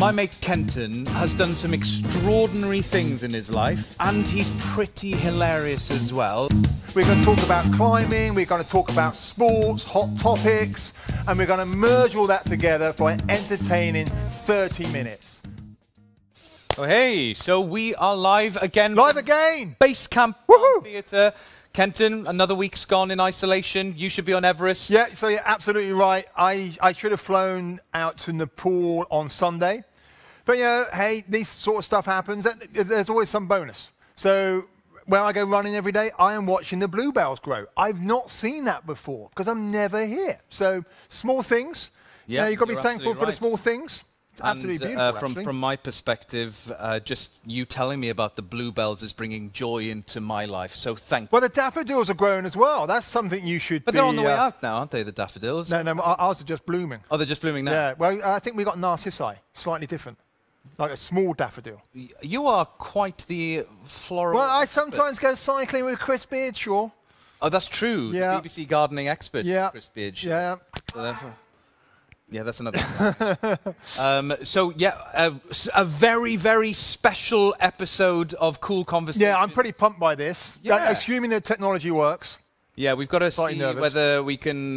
My mate Kenton has done some extraordinary things in his life, and he's pretty hilarious as well. We're going to talk about climbing, we're going to talk about sports, hot topics, and we're going to merge all that together for an entertaining 30 minutes. Oh, hey, so we are live again. Live again! Base Camp Theatre. Kenton, another week's gone in isolation. You should be on Everest. Yeah, so you're absolutely right. I should have flown out to Nepal on Sunday. But, you know, hey, this sort of stuff happens. There's always some bonus. So where I go running every day, I am watching the bluebells grow. I've not seen that before because I'm never here. So small things. Yeah, you know, you've got to be thankful for the small things. Absolutely beautiful, from my perspective, just you telling me about the bluebells is bringing joy into my life, so thank you. Well, the daffodils are growing as well. That's something you should But they're on the way out now, aren't they, the daffodils? No, no, ours are just blooming. Oh, they're just blooming now? Yeah, well, I think we got narcissi, slightly different, like a small daffodil. You are quite the floral... Well, I sometimes go cycling with Chris Beardshaw. Oh, that's true. Yeah. The BBC gardening expert, Chris Beardshaw. Yeah. So therefore... Yeah, that's another one. So, yeah, a very, very special episode of Cool Conversations. Yeah, I'm pretty pumped by this, assuming that technology works. Yeah, we've got to see whether we can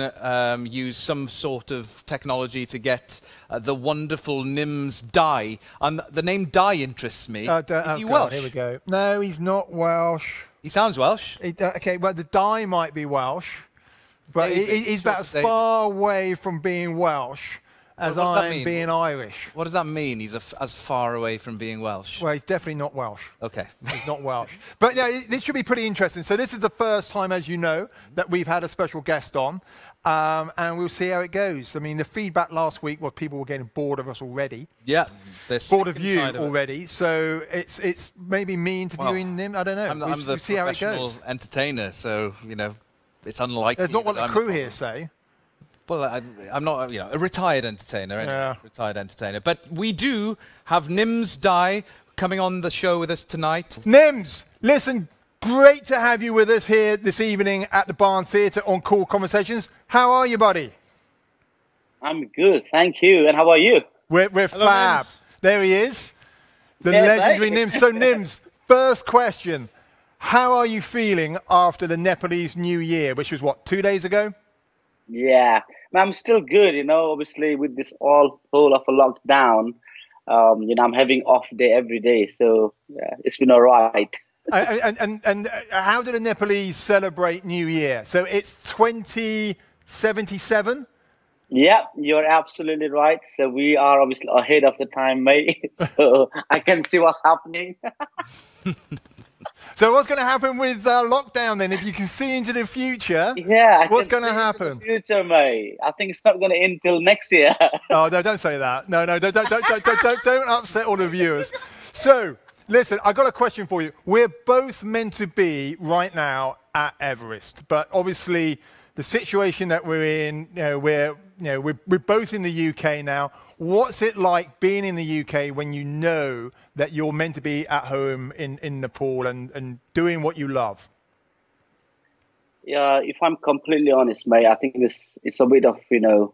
use some sort of technology to get the wonderful Nims Dai. The name Dai interests me. Is he Welsh? Here we go. No, he's not Welsh. He sounds Welsh. Okay, well, the Dai might be Welsh. But he's about as far away from being Welsh as I am being Irish. What does that mean, he's as far away from being Welsh? Well, he's definitely not Welsh. OK. He's not Welsh. But yeah, this should be pretty interesting. So this is the first time, as you know, that we've had a special guest on. And we'll see how it goes. I mean, the feedback last week was people were getting bored of us already. Yeah. Bored of you already. So it's maybe me interviewing them. I don't know. We'll see how it goes. I'm the professional entertainer, so, you know. It's unlikely. That's not what the crew here say. Well, I'm not, you know, a retired entertainer. Anyway, retired entertainer. But we do have Nims Dai coming on the show with us tonight. Nims, listen, great to have you with us here this evening at the Barn Theatre on Cool Conversations. How are you, buddy? I'm good, thank you. And how are you? We're Hello, fab. Nims. There he is, the legendary Nims. So, Nims, first question. How are you feeling after the Nepalese New Year, which was, what, 2 days ago? Yeah, I'm still good, you know, obviously with this whole of a lockdown, you know, I'm having off day every day, so yeah, it's been all right. and how do the Nepalese celebrate New Year? So it's 2077? Yeah, you're absolutely right. So we are obviously ahead of the time, mate, so I can see what's happening. So what's going to happen with lockdown then? If you can see into the future, what's going to happen? Future, mate. I think it's not going to end till next year. Oh no, don't say that. No, no, don't upset all the viewers. So listen, I've got a question for you. We're both meant to be right now at Everest, but obviously the situation that we're in, you know, we're both in the UK now. What's it like being in the UK when you know that you're meant to be at home in Nepal and doing what you love? Yeah, if I'm completely honest, mate, I think it's a bit of, you know,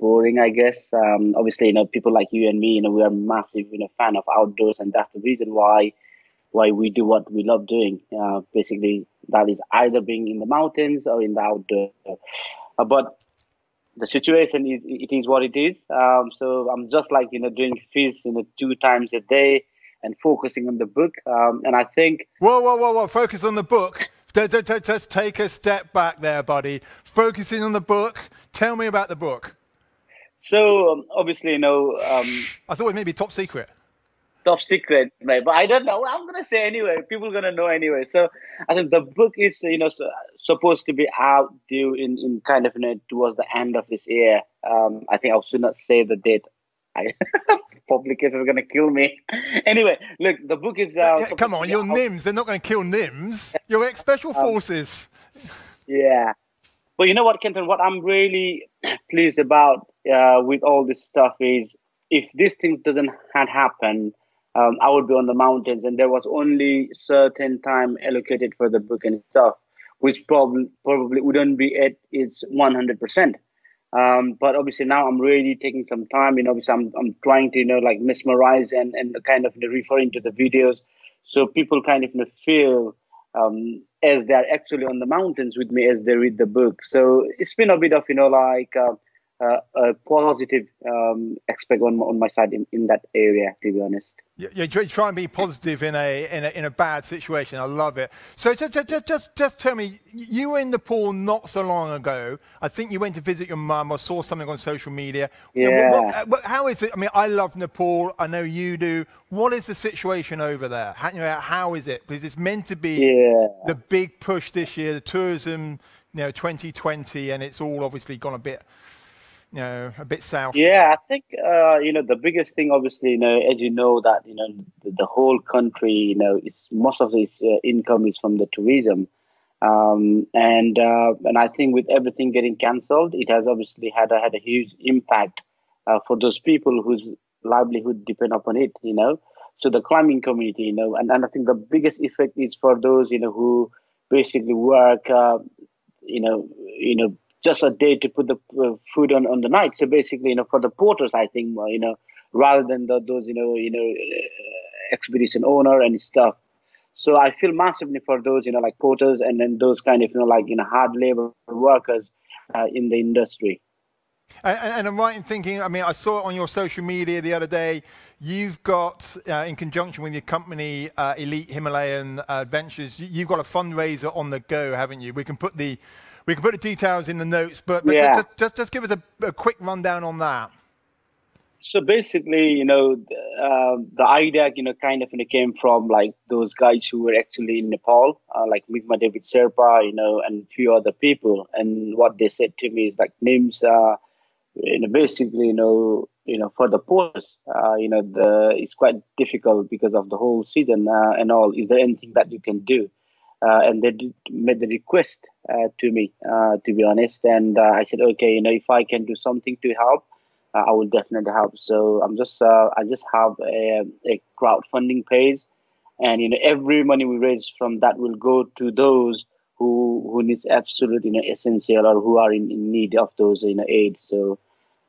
boring, I guess. Obviously, you know, people like you and me, you know, we are massive, you know, fan of outdoors, and that's the reason why we do what we love doing. Basically, that is either being in the mountains or in the outdoors. But the situation is, it is what it is. So I'm just like, you know, doing fizz, you know, 2 times a day and focusing on the book. And I think... Whoa, focus on the book. Just take a step back there, buddy. Focusing on the book. Tell me about the book. So obviously, you know... I thought it may be top secret. Top secret, mate. But I don't know. I'm going to say anyway. People are going to know anyway. So I think the book is, you know... supposed to be out due in kind of, you know, towards the end of this year. I think I should not say the date. Publication is going to kill me. Anyway, look, the book is... come on, you're Nims. They're not going to kill Nims. You're ex-special forces. Yeah. But you know what, Kenton, what I'm really pleased about with all this stuff is if this thing had happened, I would be on the mountains and there was only certain time allocated for the book and stuff, which probably wouldn't be at its 100%. But obviously now I'm really taking some time, obviously I'm trying to, like mesmerize and kind of referring to the videos. So people kind of feel as they're actually on the mountains with me as they read the book. So it's been a bit of, a positive aspect on my side in that area, to be honest. Yeah, try and be positive in a bad situation. I love it. So just tell me, you were in Nepal not so long ago. I think you went to visit your mum or saw something on social media. Yeah. How is it? I mean, I love Nepal. I know you do. What is the situation over there? How is it? Because it's meant to be the big push this year, the tourism, 2020, and it's all obviously gone a bit south. Yeah, I think the biggest thing, obviously, as you know, that the whole country, is most of its income is from the tourism, and I think with everything getting cancelled, it has obviously had a huge impact for those people whose livelihood depend upon it. So the climbing community, and I think the biggest effect is for those who basically work, just a day to put the food on the night. So basically, for the porters, I think, rather than those, expedition owner and stuff. So I feel massively for those, like porters and then those kind of, hard labor workers in the industry. And I'm right in thinking, I saw it on your social media the other day, you've got, in conjunction with your company, Elite Himalayan Adventures, you've got a fundraiser on the go, haven't you? We can put the details in the notes, but yeah. just give us a quick rundown on that. So basically, the idea, came from like those guys who were actually in Nepal, like Mingma David Sherpa, and a few other people. And what they said to me is like, Nims, basically, for the porters, it's quite difficult because of the whole season and all. Is there anything that you can do? And they made the request to me, to be honest. And I said, okay, if I can do something to help, I will definitely help. So I'm just, I just have a crowdfunding page, and every money we raise from that will go to those who needs absolute, essential or who are in need of those, aid. So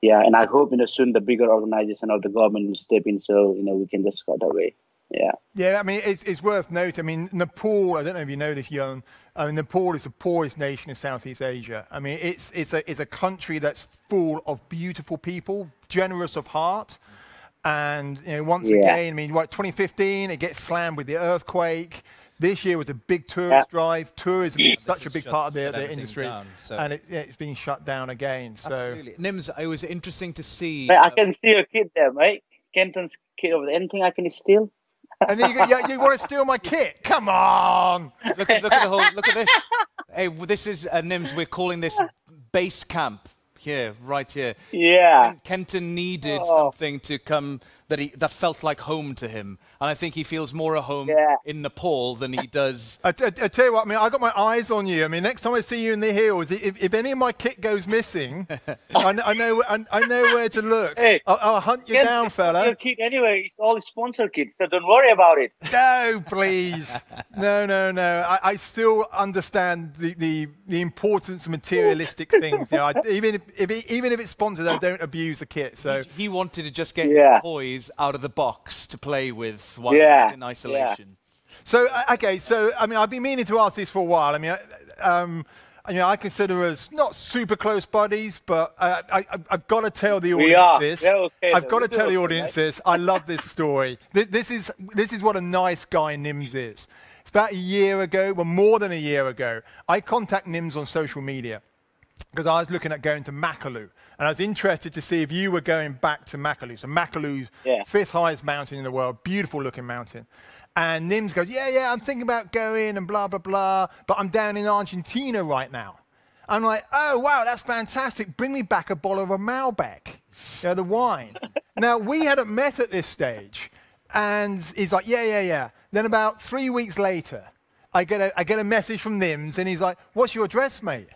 yeah, and I hope soon the bigger organization or the government will step in, so we can just cut away. Yeah. Yeah, it's worth noting. Nepal, I don't know if you know this, Jan, Nepal is the poorest nation in Southeast Asia. It's a country that's full of beautiful people, generous of heart. And, once again, 2015, it gets slammed with the earthquake. This year was a big tourist drive. Tourism is such a big part of the industry, and it's been shut down again. So. Absolutely. Nims, it was interesting to see. I can see your kid there, mate. Kenton's kid over there. Anything I can steal? And then you want to steal my kit? Come on! Look at this. Hey, this is Nims. We're calling this base camp here, right here. Yeah. Kenton needed something to come that felt like home to him, and I think he feels more at home in Nepal than he does. I tell you what, I got my eyes on you. Next time I see you in the hills, if any of my kit goes missing, I know where to look. Hey, I'll hunt you down, fella. Your kit anyway, it's all sponsor kit, so don't worry about it. No, please, no. I still understand the importance of materialistic things. Even if it's sponsored, I don't abuse the kit. So he wanted to just get his toys out of the box to play with while in isolation. Yeah. So, okay, so, I've been meaning to ask this for a while. I consider us not super close buddies, but I've got to tell the audience this. Okay, I've got to tell the audience this. I love this story. This is what a nice guy Nims is. It's about a year ago, well, more than a year ago, I contacted Nims on social media because I was looking at going to Makalu. And I was interested to see if you were going back to Makalu. So Makalu's fifth highest mountain in the world, beautiful looking mountain. And Nims goes, yeah, I'm thinking about going and blah, blah, blah, but I'm down in Argentina right now. I'm like, oh, wow, that's fantastic. Bring me back a bottle of Malbec, the wine. Now, we hadn't met at this stage. And he's like, yeah. Then about 3 weeks later, I get a message from Nims, and he's like, what's your address, mate?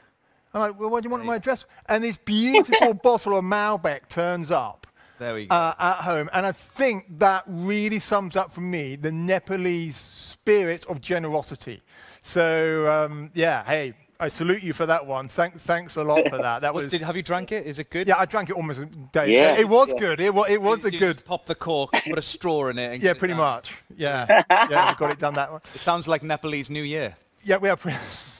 I'm like, well, what do you want my address? And this beautiful bottle of Malbec turns up at home. And I think that really sums up for me the Nepalese spirit of generosity. So, hey, I salute you for that one. Thanks a lot for that. That was. Have you drank it? Is it good? Yeah, I drank it almost a day. Yeah. It was good. It was good. Just pop the cork, put a straw in it. And yeah, pretty much. Yeah, yeah, we got it done that one. It sounds like Nepalese New Year. Yeah, we are.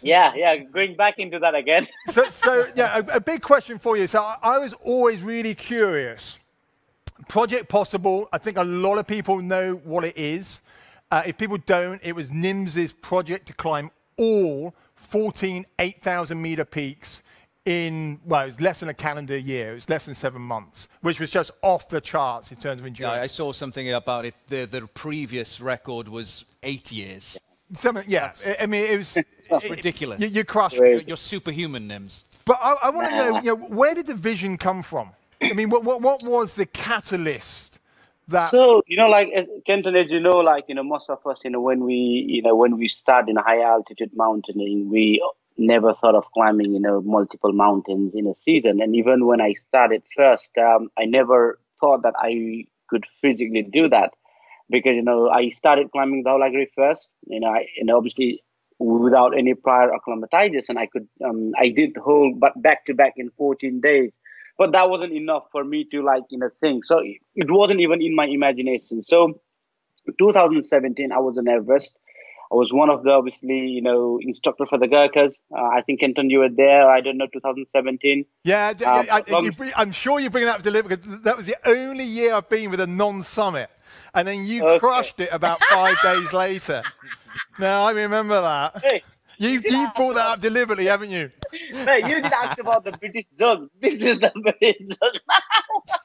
Yeah, going back into that again. So yeah, a big question for you. So I was always really curious. Project Possible. I think a lot of people know what it is. If people don't, it was Nims's project to climb all 14 8,000-meter peaks in, well, it was less than a calendar year. It was less than 7 months, which was just off the charts in terms of endurance. Yeah, I saw something about it. The previous record was 8 years. I mean, it was ridiculous. You crushed. You're superhuman, Nims. But I want to know, where did the vision come from? I mean, what was the catalyst? So, like Kenton, as you know, most of us, when we start in high altitude mountaineering, we never thought of climbing, multiple mountains in a season. And even when I started first, I never thought that I could physically do that because, I started climbing Dhaulagiri first, and obviously without any prior acclimatization, I did whole back to back in 14 days. But that wasn't enough for me to think. So it wasn't even in my imagination. So 2017, I was on Everest. I was one of the, instructor for the Gurkhas. I think, Kenton, you were there. I don't know, 2017. Yeah, I'm sure you bring that up to live because that was the only year I've been with a non-summit. And then you crushed it about 5 days later. Now, I remember that. Hey. You've brought that up deliberately, haven't you? No, you didn't ask about the British joke. This is the British joke now.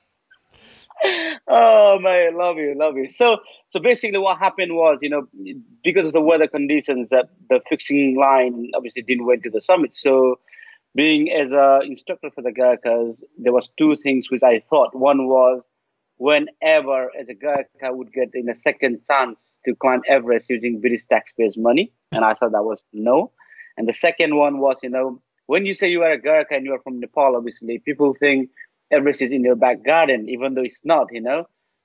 Oh, man, love you. So basically what happened was, because of the weather conditions, that the fixing line obviously didn't went to the summit. So being as an instructor for the Gurkhas, there was two things which I thought. One was, whenever as a Gurkha would get in a second chance to climb Everest using British taxpayers' money. And I thought that was no. And the second one was, when you say you are a Gurkha and you are from Nepal, obviously, people think Everest is in your back garden, even though it's not,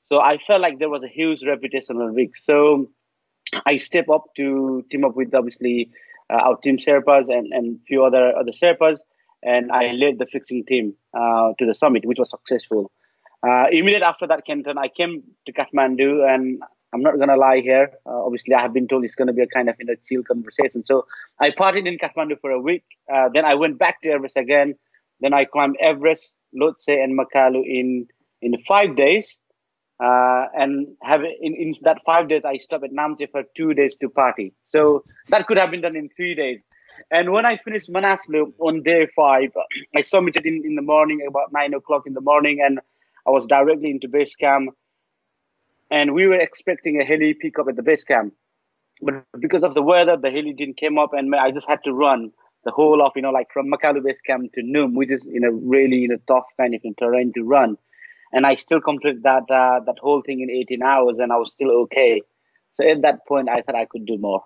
So I felt like there was a huge reputational risk. So I stepped up to team up with, obviously, our team Sherpas and a few other Sherpas. And I led the fixing team to the summit, which was successful. Immediately after that, Kenton, I came to Kathmandu, and I'm not going to lie here. Obviously, I have been told it's going to be a kind of chill conversation. So I partied in Kathmandu for a week. Then I went back to Everest again. Then I climbed Everest, Lhotse, and Makalu in 5 days. And in that 5 days, I stopped at Namche for 2 days to party. So that could have been done in 3 days. And when I finished Manaslu on day 5, I summited in the morning, about 9 o'clock in the morning, and I was directly into base camp, and we were expecting a heli pickup at the base camp. But because of the weather, the heli didn't come up, and I just had to run the whole of, from Makalu base camp to Noom, which is, really tough kind of terrain to run. And I still completed that whole thing in 18 hours, and I was still okay. So at that point, I thought I could do more.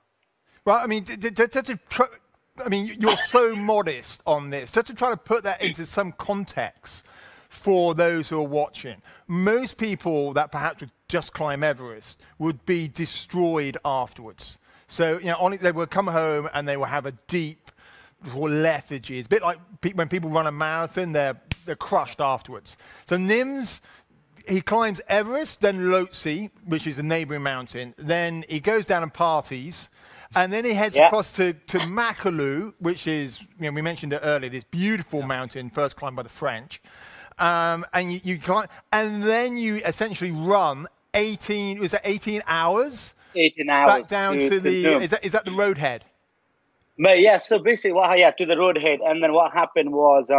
Well, I mean, you're so modest on this. Just to try to put that into some context for those who are watching. Most people that perhaps would just climb Everest would be destroyed afterwards. So, they will come home and they will have a deep lethargy. It's a bit like when people run a marathon, they're crushed afterwards. So Nims, he climbs Everest, then Lhotse, which is a neighboring mountain. Then he goes down and parties. And then he heads across to Makalu, which is, we mentioned it earlier, this beautiful mountain, first climbed by the French. And you climb, and then you essentially run 18 hours back down to the is that the roadhead? But yeah, so basically, to the roadhead, and then what happened was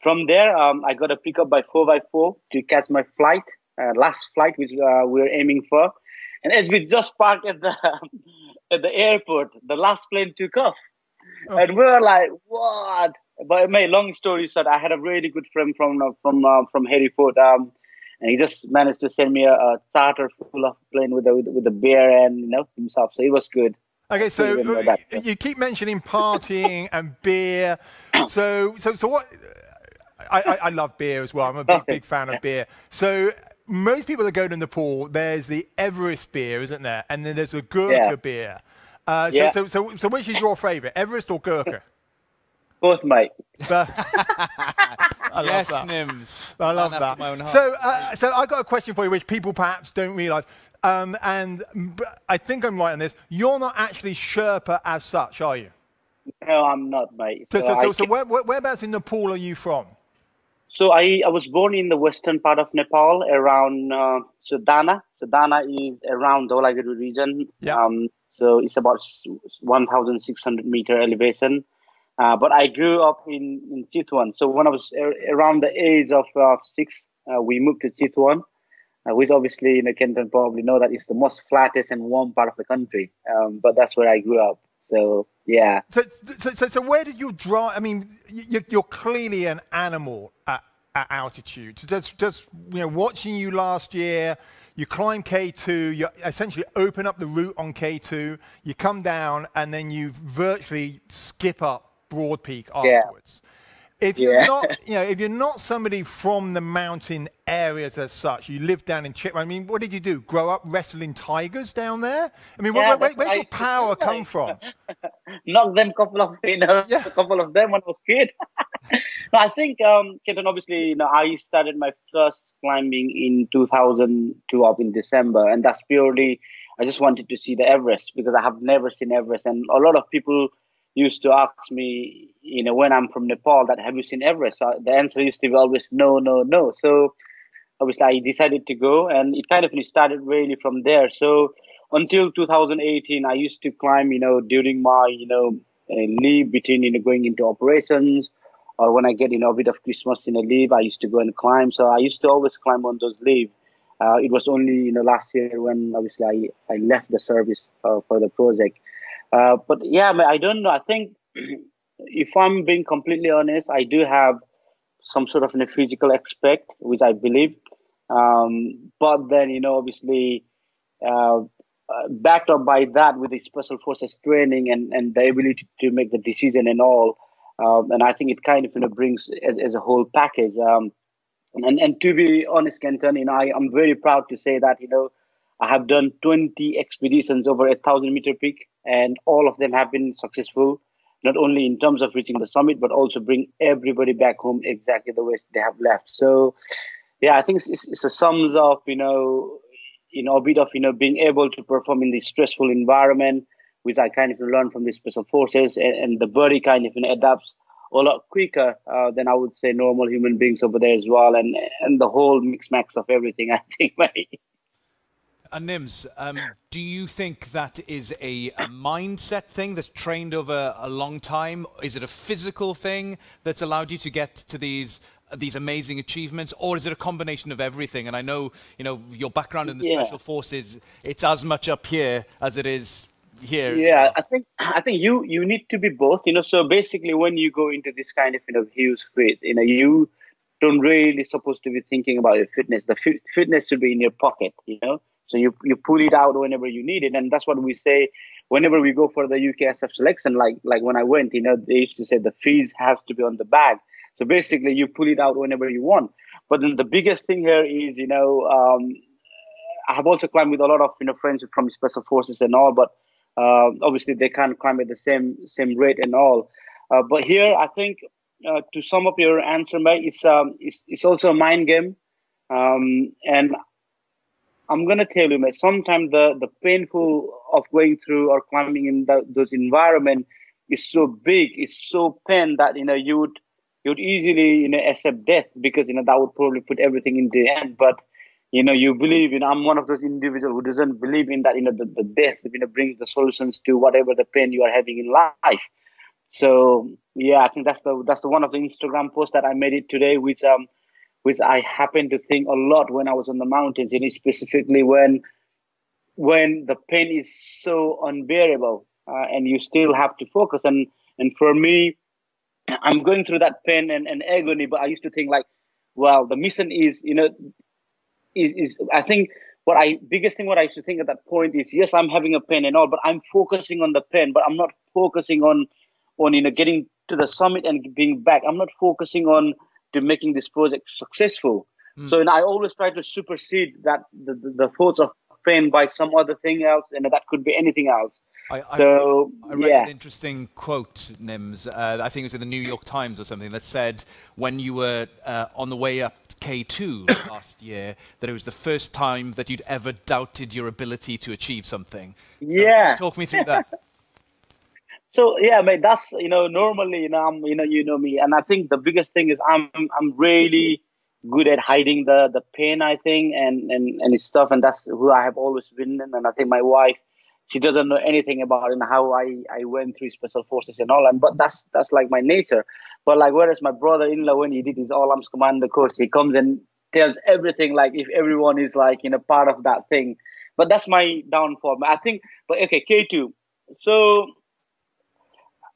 from there I got a pickup by 4x4 to catch my flight, last flight, which we were aiming for, and as we just parked at the at the airport, the last plane took off, and we were like, what? But my long story short, I had a really good friend from Hereford, and he just managed to send me a charter full of plane with a beer and himself. So it was good. Okay, so you keep mentioning partying and beer. So what? I love beer as well. I'm a big fan of beer. So most people that go to Nepal, there's the Everest beer, isn't there? And then there's a Gurkha beer. So which is your favorite, Everest or Gurkha? Both, mate. I yes, love that. Nims. I love that. So I've got a question for you, which people perhaps don't realise. And I think I'm right on this. You're not actually Sherpa as such, are you? No, I'm not, mate. So whereabouts in Nepal are you from? So I was born in the western part of Nepal, around Sudana. Sudana is around Dhaulagiri region. Yeah. So it's about 1,600 meter elevation. But I grew up in Chitwan. So when I was around the age of 6, we moved to Chitwan, which obviously, you know, Kenton probably know that it's the most flattest and warm part of the country. But that's where I grew up. So, yeah. So where did you draw? I mean, you're clearly an animal at altitude. Just, you know, watching you last year, you climb K2, you essentially open up the route on K2, you come down, and then you virtually skip up Broad Peak afterwards. Yeah. If you're not, you know, if you're not somebody from the mountain areas as such, you live down in Chitwan. I mean, what did you do? Grow up wrestling tigers down there? I mean, where's your power come from? Knock them a couple of them when I was a kid. No, I think, Kenton, obviously, you know, I started my first climbing in 2002 up in December, and that's purely I just wanted to see the Everest because I have never seen Everest, and a lot of people used to ask me, you know, when I'm from Nepal, that have you seen Everest? So the answer used to be always no. So obviously I decided to go, and it kind of started really from there. So until 2018, I used to climb, you know, during my, you know, leave between, you know, going into operations, or when I get, you know, a bit of Christmas in a leave, I used to go and climb. So I used to always climb on those leave. It was only, you know, last year when obviously I left the service for the project. But yeah, I don't know. I think if I'm being completely honest, I do have some sort of a physical aspect, which I believe. But then, you know, obviously backed up by that with the special forces training and the ability to make the decision and all. And I think it kind of, you know, brings as a whole package. And to be honest, Kenton, you know, I'm very proud to say that, you know, I have done 20 expeditions over 1,000-meter peak, and all of them have been successful, not only in terms of reaching the summit, but also bring everybody back home exactly the way they have left. So, yeah, I think it's a sums of, you know, a bit of, you know, being able to perform in this stressful environment, which I kind of learned from the special forces, and the body kind of, you know, adapts a lot quicker than I would say normal human beings over there as well, and the whole mix-max of everything, I think, mate. And Nims, do you think that is a mindset thing that's trained over a long time? Is it a physical thing that's allowed you to get to these amazing achievements, or is it a combination of everything? And I know, you know, your background in the special forces, it's as much up here as it is here. Yeah, well. I think you need to be both. You know, so basically, when you go into this kind of, you know, huge phase, you know, you don't really supposed to be thinking about your fitness. The fitness should be in your pocket, you know. So you pull it out whenever you need it. And that's what we say whenever we go for the UKSF selection, like when I went, you know, they used to say the fees has to be on the bag. So basically you pull it out whenever you want. But then the biggest thing here is, you know, I have also climbed with a lot of, you know, friends from special forces and all, but obviously they can't climb at the same rate and all. But here I think to sum up your answer, mate, it's also a mind game. And I'm going to tell you, mate, sometimes the painful of going through or climbing in those environment is so big, it's so pain that, you know, you'd easily, you know, accept death because, you know, that would probably put everything in the end. But, you know, you believe, you know, I'm one of those individuals who doesn't believe in that, you know, the death, you know, brings the solutions to whatever the pain you are having in life. So, yeah, I think that's the one of the Instagram posts that I made it today, which I happen to think a lot when I was on the mountains, and specifically when the pain is so unbearable and you still have to focus. And for me, I'm going through that pain and agony, but I used to think like, well, the mission is, you know, is I think what I used to think at that point is, yes, I'm having a pain and all, but I'm focusing on the pain, but I'm not focusing on, you know, getting to the summit and being back. I'm not focusing on to making this project successful. Mm. So, and I always try to supersede that the thoughts of pain by some other thing else, and that could be anything else. I read an interesting quote, Nims. I think it was in the New York Times or something that said when you were on the way up to K2 last year, that it was the first time that you'd ever doubted your ability to achieve something. So yeah. Talk me through that. So yeah, mate, that's, you know, normally, you know, I'm, you know me, and I think the biggest thing is I'm really good at hiding the pain, I think, and stuff, and that's who I have always been. And I think my wife, she doesn't know anything about how I went through special forces and all, and but that's like my nature. But like, whereas my brother-in-law, when he did his all-arms commander course, he comes and tells everything, like if everyone is like, you know, part of that thing. But that's my downfall, I think. But okay, K2. So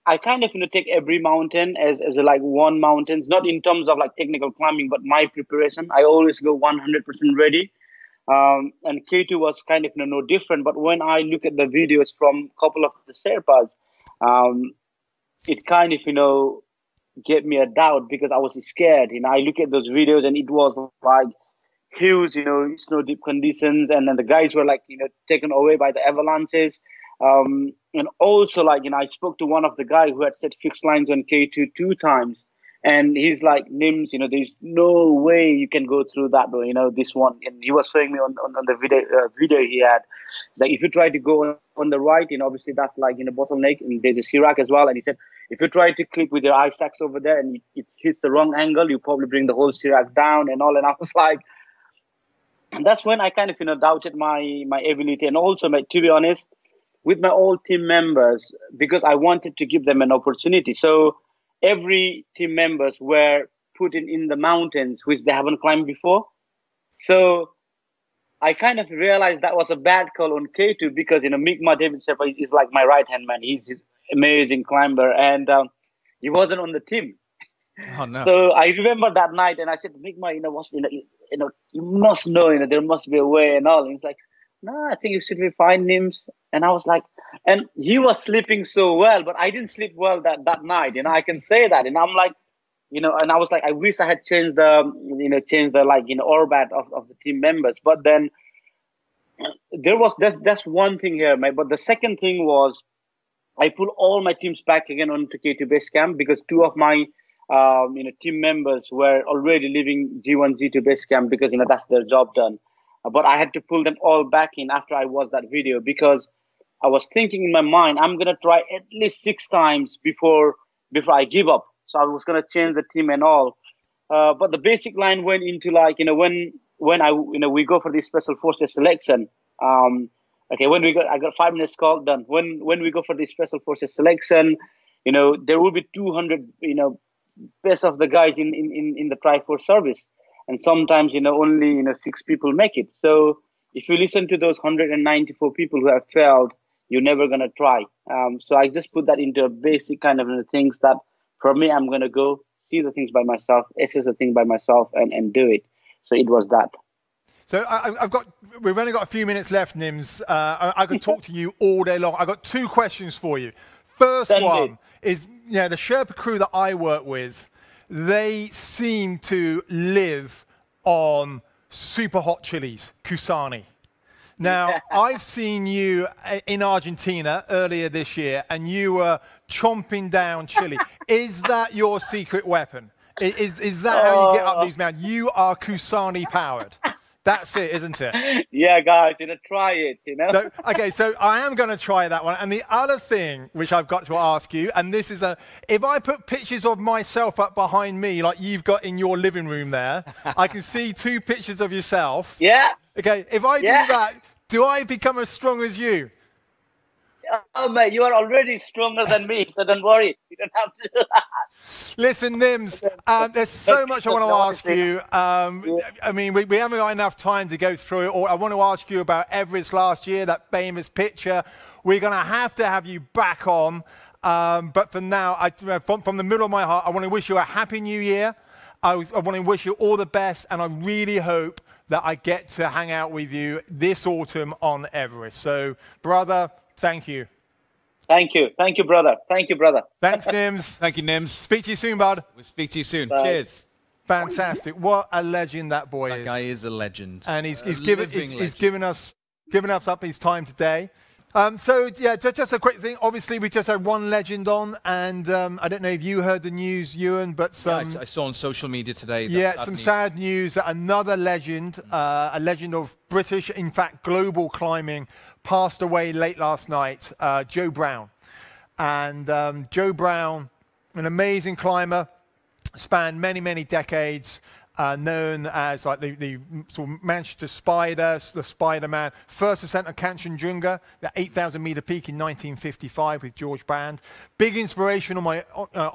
I kind of, you know, take every mountain as a, like one mountain, not in terms of like technical climbing, but my preparation. I always go 100% ready. And K2 was kind of, you know, no different. But when I look at the videos from a couple of the Sherpas, it kind of, you know, gave me a doubt because I was scared. You know, I look at those videos and it was like huge, you know, snow deep conditions. And then the guys were like, you know, taken away by the avalanches. And also, like, you know, I spoke to one of the guys who had set fixed lines on K2 two times, and he's like, Nims, you know, there's no way you can go through that, you know, this one. And he was showing me on the video he had, that if you try to go on the right, you know, obviously that's like in a bottleneck, and there's a sirak as well. And he said, if you try to clip with your eye sacks over there and it hits the wrong angle, you probably bring the whole sirak down and all. And I was like, and that's when I kind of, you know, doubted my ability. And also, to be honest, with my old team members, because I wanted to give them an opportunity. So every team members were put in the mountains, which they haven't climbed before. So I kind of realized that was a bad call on K2 because, you know, Mingma David Sherpa is like my right-hand man. He's an amazing climber, and he wasn't on the team. Oh, no. So I remember that night, and I said, Mingma, you must know, you know, there must be a way and all. And he's like, no, I think you should be fine, Nims. And I was like, and he was sleeping so well, but I didn't sleep well that night. You know, I can say that. And I'm like, you know, and I was like, I wish I had changed the like in orbit of the team members. But then there was that's one thing here, mate. But the second thing was, I put all my teams back again onto K2 base camp because two of my team members were already leaving G1, G2 base camp because, you know, that's their job done. But I had to pull them all back in after I watched that video because I was thinking in my mind, I'm going to try at least 6 times before I give up. So I was going to change the team and all. But the basic line went into like, you know, when we go for this special forces selection. I got 5 minutes call done. When we go for this special forces selection, you know, there will be 200, you know, best of the guys in the Triforce service. And sometimes, you know, only, you know, 6 people make it. So if you listen to those 194 people who have failed, you're never going to try. So I just put that into a basic kind of things that for me, I'm going to go see the things by myself, assess the thing by myself and do it. So it was that. So we've only got a few minutes left, Nims. I could talk to you all day long. I've got 2 questions for you. First one is, you know, the Sherpa crew that I work with, they seem to live on super hot chilies, Kusani. Now, I've seen you in Argentina earlier this year, and you were chomping down chili. Is that your secret weapon? Is that how you get up these mountains? You are Kusani powered. That's it, isn't it? Yeah, guys, you know, try it, you know? No, okay, so I am going to try that one. And the other thing which I've got to ask you, and this is if I put pictures of myself up behind me, like you've got in your living room there, I can see 2 pictures of yourself. Yeah. Okay, if I do that, do I become as strong as you? Oh, mate, you are already stronger than me, so don't worry. You don't have to do that. Listen, Nims, there's so much I want to ask you. I mean, we haven't got enough time to go through it all. I want to ask you about Everest last year, that famous picture. We're going to have you back on. But for now, from the middle of my heart, I want to wish you a happy new year. I want to wish you all the best, and I really hope that I get to hang out with you this autumn on Everest. So, brother, thank you. Thank you. Thank you, brother. Thank you, brother. Thanks, Nims. Thank you, Nims. Speak to you soon, bud. We'll speak to you soon. Bye. Cheers. Fantastic. What a legend that boy is. That guy is a legend. And he's given us up his time today. So, yeah, just a quick thing. Obviously, we just had one legend on, and I don't know if you heard the news, Ewan, but some... Yeah, I saw on social media today... That sad news that another legend, a legend of British, in fact, global climbing, passed away late last night, Joe Brown. And Joe Brown, an amazing climber, spanned many, many decades... known as like the sort of Manchester Spider, the Spider-Man. First ascent of Kangchenjunga, the 8,000-meter peak in 1955 with George Band. Big inspiration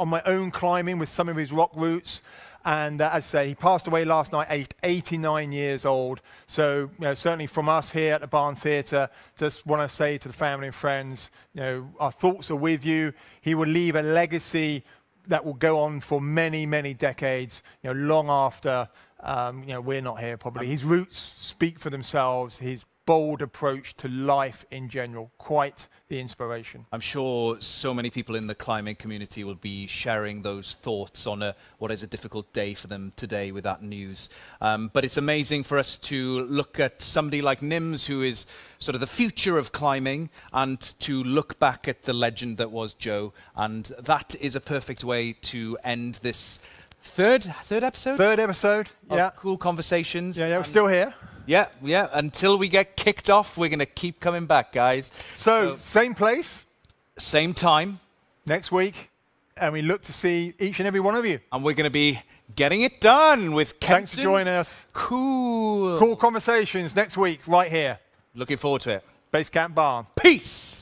on my own climbing with some of his rock routes. And as I say, he passed away last night, aged 89 years old. So you know, certainly from us here at the Barn Theatre, just want to say to the family and friends, you know, our thoughts are with you. He will leave a legacy that will go on for many, many decades, you know, long after, you know, we're not here probably. His roots speak for themselves, his bold approach to life in general, quite the inspiration. I'm sure so many people in the climbing community will be sharing those thoughts on a, what is a difficult day for them today with that news. But it's amazing for us to look at somebody like Nims, who is sort of the future of climbing, and to look back at the legend that was Joe. And that is a perfect way to end this third episode? Third episode, yeah. Cool Conversations. Yeah, we're still here. Yeah, yeah. Until we get kicked off, we're going to keep coming back, guys. So, same place. Same time. Next week. And we look to see each and every one of you. And we're going to be getting it done with Kenton. Thanks for joining us. Cool. Cool Conversations next week, right here. Looking forward to it. Base Camp Barn. Peace.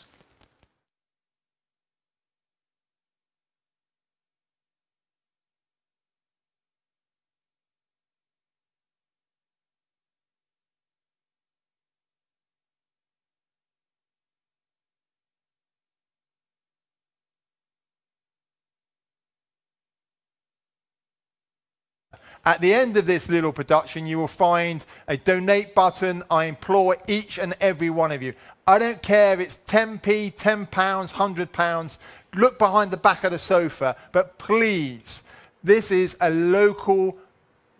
At the end of this little production, you will find a donate button. I implore each and every one of you. I don't care if it's 10p, £10, £100. Look behind the back of the sofa. But please, this is a local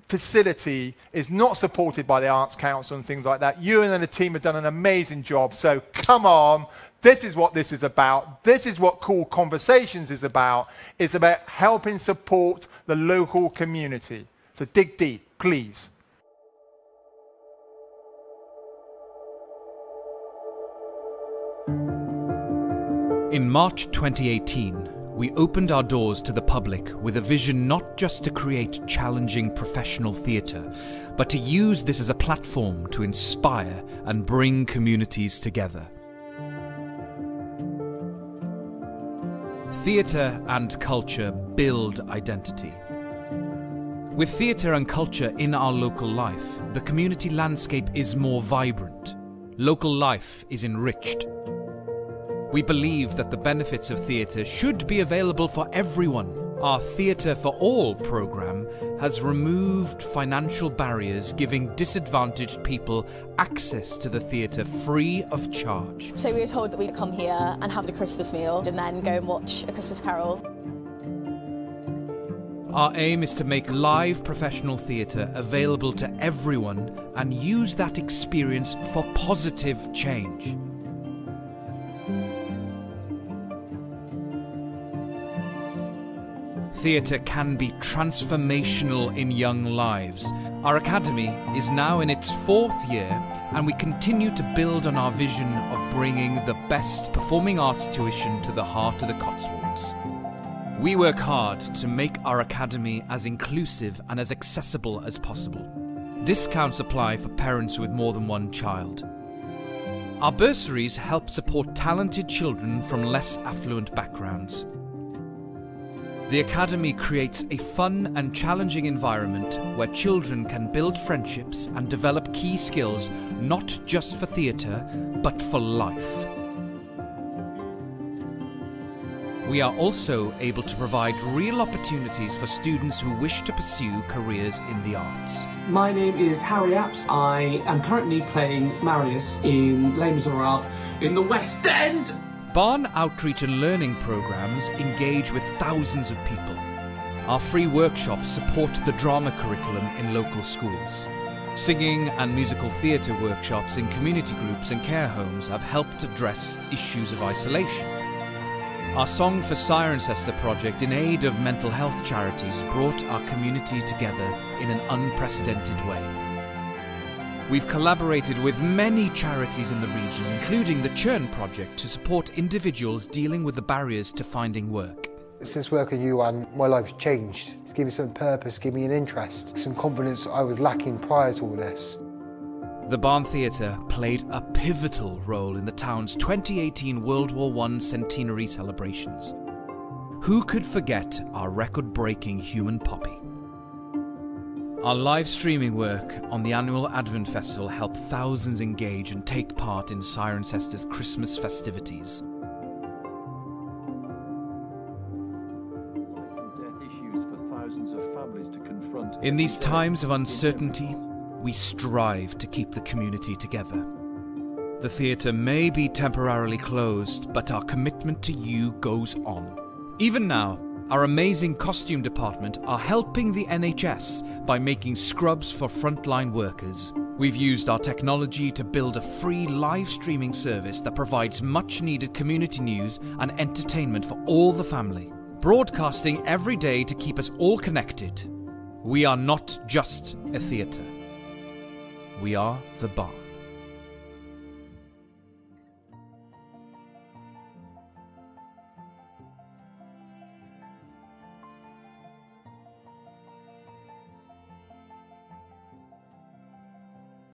facility. It's not supported by the Arts Council and things like that. Ewan and the team have done an amazing job. So come on. This is what this is about. This is what Cool Conversations is about. It's about helping support the local community. So dig deep, please. In March 2018, we opened our doors to the public with a vision not just to create challenging professional theatre, but to use this as a platform to inspire and bring communities together. Theatre and culture build identity. With theatre and culture in our local life, the community landscape is more vibrant. Local life is enriched. We believe that the benefits of theatre should be available for everyone. Our Theatre for All programme has removed financial barriers, giving disadvantaged people access to the theatre free of charge. So we were told that we'd come here and have a Christmas meal and then go and watch A Christmas Carol. Our aim is to make live professional theatre available to everyone and use that experience for positive change. Theatre can be transformational in young lives. Our academy is now in its 4th year, and we continue to build on our vision of bringing the best performing arts tuition to the heart of the Cotswolds. We work hard to make our academy as inclusive and as accessible as possible. Discounts apply for parents with more than one child. Our bursaries help support talented children from less affluent backgrounds. The academy creates a fun and challenging environment where children can build friendships and develop key skills, not just for theatre, but for life. We are also able to provide real opportunities for students who wish to pursue careers in the arts. My name is Harry Apps. I am currently playing Marius in Les Miserables in the West End. Barn outreach and learning programmes engage with thousands of people. Our free workshops support the drama curriculum in local schools. Singing and musical theatre workshops in community groups and care homes have helped address issues of isolation. Our Song for Cirencester project in aid of mental health charities brought our community together in an unprecedented way. We've collaborated with many charities in the region, including the Churn Project, to support individuals dealing with the barriers to finding work. Since working at UN, my life's changed. It's given me some purpose, given me an interest, some confidence I was lacking prior to all this. The Barn Theatre played a pivotal role in the town's 2018 World War I centenary celebrations. Who could forget our record-breaking Human Poppy? Our live streaming work on the annual Advent Festival helped thousands engage and take part in Cirencester's Christmas festivities. In these times of uncertainty, we strive to keep the community together. The theatre may be temporarily closed, but our commitment to you goes on. Even now, our amazing costume department are helping the NHS by making scrubs for frontline workers. We've used our technology to build a free live streaming service that provides much-needed community news and entertainment for all the family, broadcasting every day to keep us all connected. We are not just a theatre. We are the Barn.